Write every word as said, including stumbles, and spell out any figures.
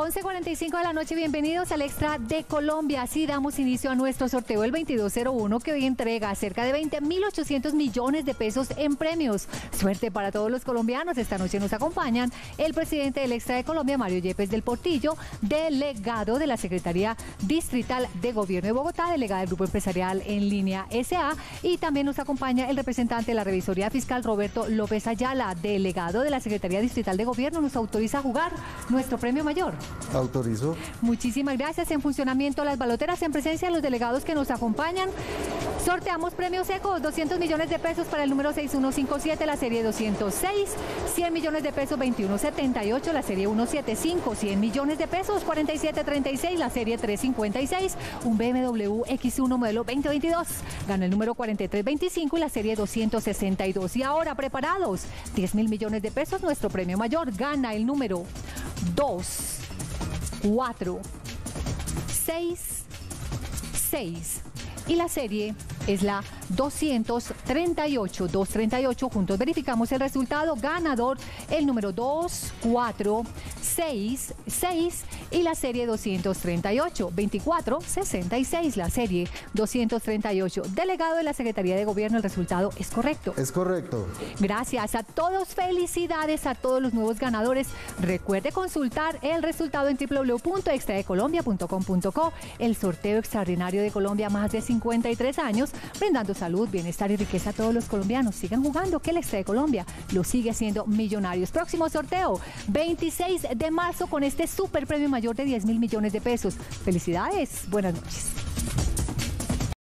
once cuarenta y cinco de la noche, bienvenidos al Extra de Colombia. Así damos inicio a nuestro sorteo del veintidós cero uno, que hoy entrega cerca de veinte mil ochocientos millones de pesos en premios. Suerte para todos los colombianos. Esta noche nos acompañan el presidente del Extra de Colombia, Mario Yepes del Portillo, delegado de la Secretaría Distrital de Gobierno de Bogotá, delegada del Grupo Empresarial en Línea S A y también nos acompaña el representante de la Revisoría Fiscal, Roberto López Ayala, delegado de la Secretaría Distrital de Gobierno. Nos autoriza a jugar nuestro premio mayor. Autorizo. Muchísimas gracias. En funcionamiento las baloteras, en presencia de los delegados que nos acompañan. Sorteamos premios secos, doscientos millones de pesos para el número seis uno cinco siete, la serie doscientos seis, cien millones de pesos, veintiuno setenta y ocho, la serie uno setenta y cinco, cien millones de pesos, cuarenta y siete treinta y seis, la serie trescientos cincuenta y seis, un B M W equis uno modelo veinte veintidós, ganó el número cuarenta y tres veinticinco y la serie doscientos sesenta y dos. Y ahora, preparados, diez mil millones de pesos, nuestro premio mayor, gana el número dos, cuatro, seis, seis. Y la serie es la doscientos treinta y ocho, doscientos treinta y ocho. Juntos verificamos el resultado. Ganador, el número dos, cuatro, seis, seis y la serie doscientos treinta y ocho, veinticuatro sesenta y seis, la serie doscientos treinta y ocho. Delegado de la Secretaría de Gobierno, el resultado es correcto. Es correcto. Gracias a todos, felicidades a todos los nuevos ganadores. Recuerde consultar el resultado en doble u doble u doble u punto extra de colombia punto com punto co. El sorteo extraordinario de Colombia, más de cincuenta y tres años, brindando salud, bienestar y riqueza a todos los colombianos. Sigan jugando, que el Extra de Colombia lo sigue haciendo millonarios. Próximo sorteo, veintiséis de marzo, con este super premio mayor de diez mil millones de pesos. Felicidades, buenas noches.